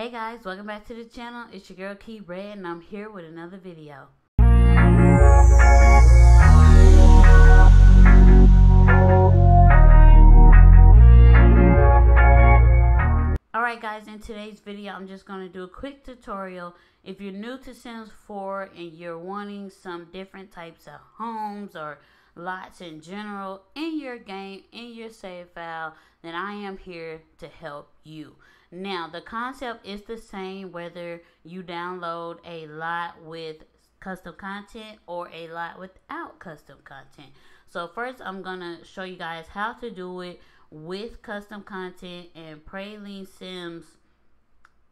Hey guys, welcome back to the channel. It's your girl Kee Red and I'm here with another video. Alright guys, in today's video I'm just going to do a quick tutorial. If you're new to Sims 4 and you're wanting some different types of homes or lots in general in your game, in your save file, then I am here to help you. Now, the concept is the same whether you download a lot with custom content or a lot without custom content. So first, I'm going to show you guys how to do it with custom content. And Praline Sims,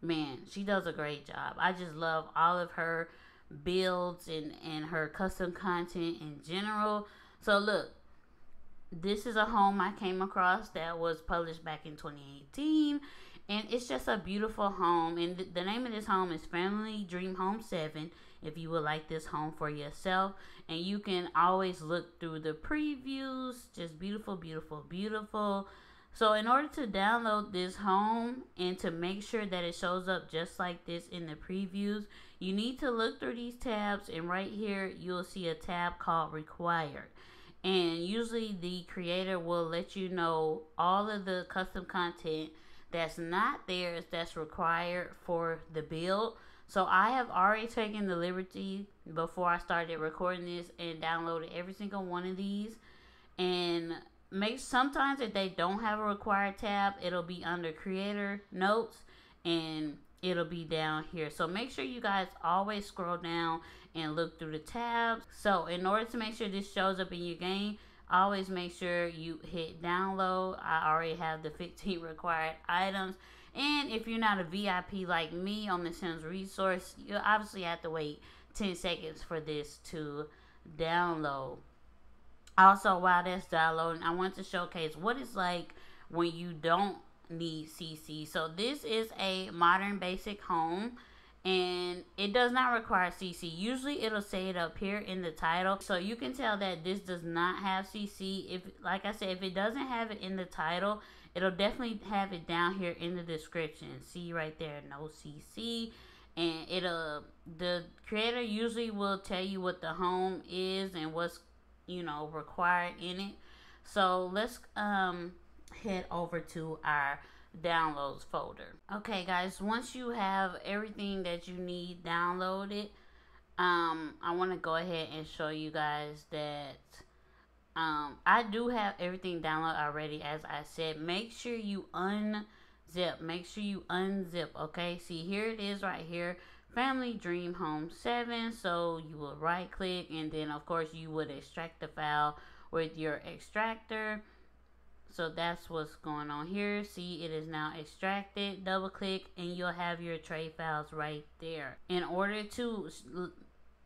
man, she does a great job. I just love all of her builds and her custom content in general. So look, this is a home I came across that was published back in 2018. And it's just a beautiful home. And the name of this home is Family Dream Home 7. If you would like this home for yourself. And you can always look through the previews. Just beautiful, beautiful, beautiful. So in order to download this home and to make sure that it shows up just like this in the previews, you need to look through these tabs. And right here, you'll see a tab called Required. And usually the creator will let you know all of the custom content that's not theirs, that's required for the build. So I have already taken the liberty before I started recording this and downloaded every single one of these. And sometimes if they don't have a required tab, it'll be under creator notes and it'll be down here. So make sure you guys always scroll down and look through the tabs. So in order to make sure this shows up in your game, always make sure you hit download. I already have the 15 required items. And if you're not a VIP like me on the Sims Resource, you obviously have to wait 10 seconds for this to download. Also, while that's downloading, I want to showcase what it's like when you don't need CC. So this is a modern basic home. And it does not require CC. Usually it'll say it up here in the title. So you can tell that this does not have CC. If, like I said, if it doesn't have it in the title, it'll definitely have it down here in the description. See right there, no CC. And it'll, the creator usually will tell you what the home is and what's, you know, required in it. So let's head over to our downloads folder. Okay guys, once you have everything that you need downloaded, I want to go ahead and show you guys that I do have everything downloaded already. As I said, make sure you unzip, make sure you unzip. Okay, see, here it is right here, Family Dream Home 7. So you will right click and then of course you would extract the file with your extractor. So that's what's going on here. See, it is now extracted. Double click and you'll have your tray files right there. In order to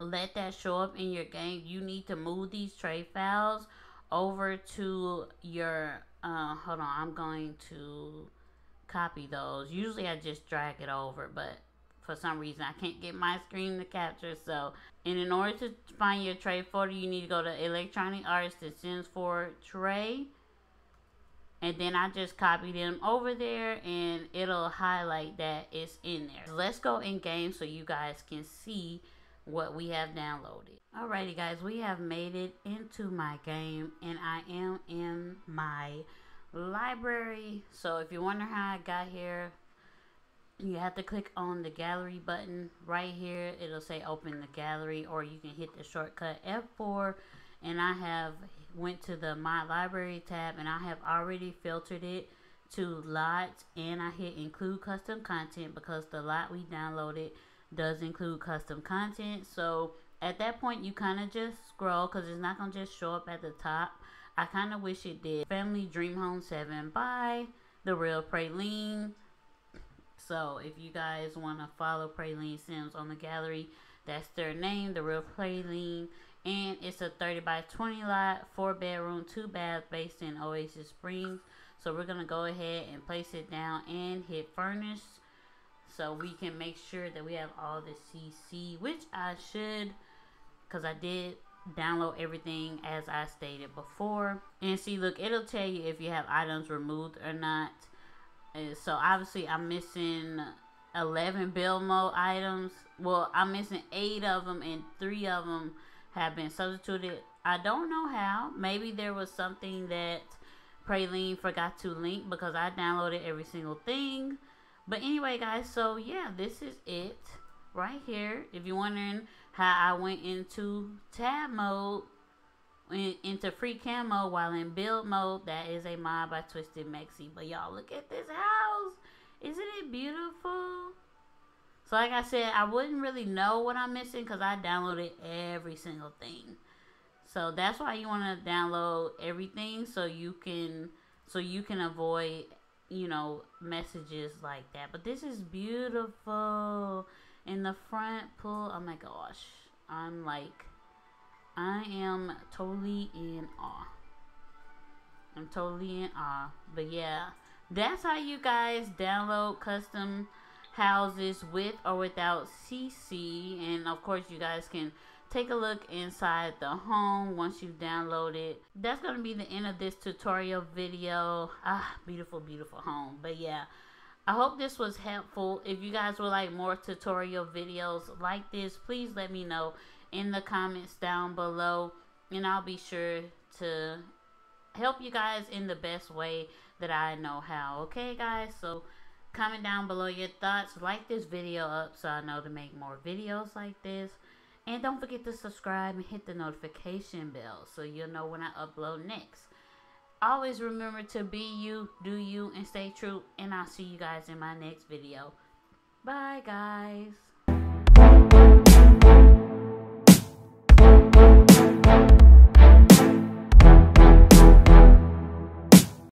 let that show up in your game, you need to move these tray files over to your hold on, I'm going to copy those. Usually I just drag it over, but for some reason I can't get my screen to capture. So, and in order to find your tray folder, you need to go to Electronic Artist, the Sims 4 tray. And then I just copy them over there and it'll highlight that it's in there. Let's go in game so you guys can see what we have downloaded. Alrighty guys, we have made it into my game and I am in my library. So if you wonder how I got here, you have to click on the gallery button right here. It'll say open the gallery, or you can hit the shortcut F4. And I have went to the My Library tab and I have already filtered it to lots, and I hit include custom content because the lot we downloaded does include custom content. So at that point you kind of just scroll because it's not going to just show up at the top. I kind of wish it did. Family Dream Home 7 by The Real Praline. So if you guys want to follow Praline Sims on the gallery, that's their name, The Real Praline. And it's a 30 by 20 lot, 4 bedroom, 2 bath, based in Oasis Springs. So we're gonna go ahead and place it down and hit furnish, so we can make sure that we have all the CC, which I should, because I did download everything as I stated before. And see, look, it'll tell you if you have items removed or not. So obviously I'm missing 11 build mode items. Well, I'm missing 8 of them, and 3 of them have been substituted. I don't know how. Maybe there was something that Praline forgot to link, because I downloaded every single thing. But anyway, guys, so yeah, this is it right here. If you're wondering how I went into tab mode, into free cam mode while in build mode, that is a mod by Twisted Mexi. But y'all, look at this house. Isn't it beautiful? So like I said, I wouldn't really know what I'm missing because I downloaded every single thing. So that's why you want to download everything, so you can avoid, you know, messages like that. But this is beautiful. In the front pool, oh my gosh, I'm like, I am totally in awe. I'm totally in awe. But yeah, that's how you guys download custom houses with or without CC. And of course, you guys can take a look inside the home once you've downloaded. That's going to be the end of this tutorial video. Ah, beautiful, beautiful home. But yeah, I hope this was helpful. If you guys would like more tutorial videos like this, please let me know in the comments down below, and I'll be sure to help you guys in the best way that I know how. Okay guys, so comment down below your thoughts, like this video up so I know to make more videos like this, and don't forget to subscribe and hit the notification bell so you'll know when I upload next. Always remember to be you, do you, and stay true, and I'll see you guys in my next video. Bye guys.